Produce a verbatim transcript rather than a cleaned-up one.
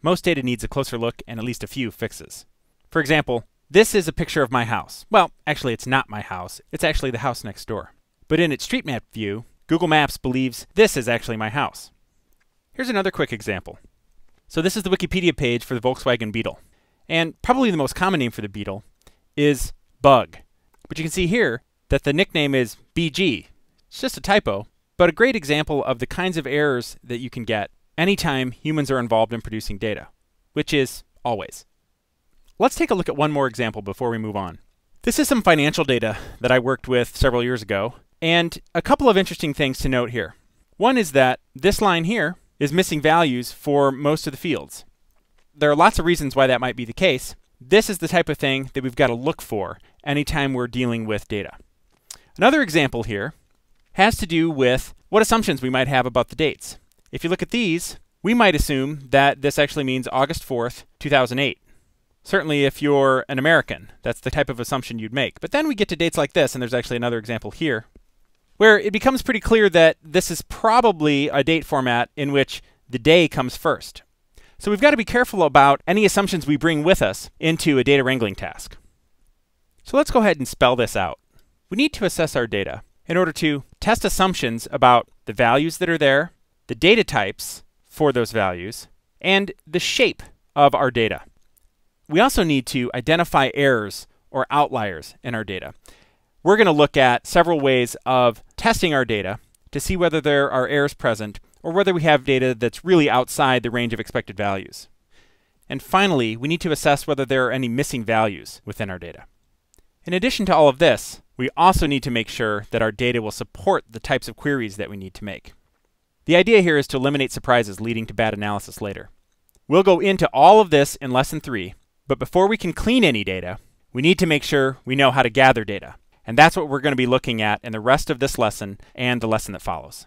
Most data needs a closer look and at least a few fixes. For example, this is a picture of my house. Well, actually it's not my house, it's actually the house next door. But in its street map view, Google Maps believes this is actually my house. Here's another quick example. So this is the Wikipedia page for the Volkswagen Beetle. And probably the most common name for the Beetle is Bug. But you can see here that the nickname is B G. It's just a typo, but a great example of the kinds of errors that you can get anytime humans are involved in producing data, which is always. Let's take a look at one more example before we move on. This is some financial data that I worked with several years ago, and a couple of interesting things to note here. One is that this line here is missing values for most of the fields. There are lots of reasons why that might be the case. This is the type of thing that we've got to look for anytime we're dealing with data. Another example here has to do with what assumptions we might have about the dates. If you look at these, we might assume that this actually means August fourth, two thousand eight. Certainly if you're an American, that's the type of assumption you'd make. But then we get to dates like this, and there's actually another example here, where it becomes pretty clear that this is probably a date format in which the day comes first. So we've got to be careful about any assumptions we bring with us into a data wrangling task. So let's go ahead and spell this out. We need to assess our data in order to test assumptions about the values that are there, the data types for those values, and the shape of our data. We also need to identify errors or outliers in our data. We're going to look at several ways of testing our data to see whether there are errors present or whether we have data that's really outside the range of expected values. And finally, we need to assess whether there are any missing values within our data. In addition to all of this, we also need to make sure that our data will support the types of queries that we need to make. The idea here is to eliminate surprises leading to bad analysis later. We'll go into all of this in lesson three, but before we can clean any data, we need to make sure we know how to gather data. And that's what we're going to be looking at in the rest of this lesson and the lesson that follows.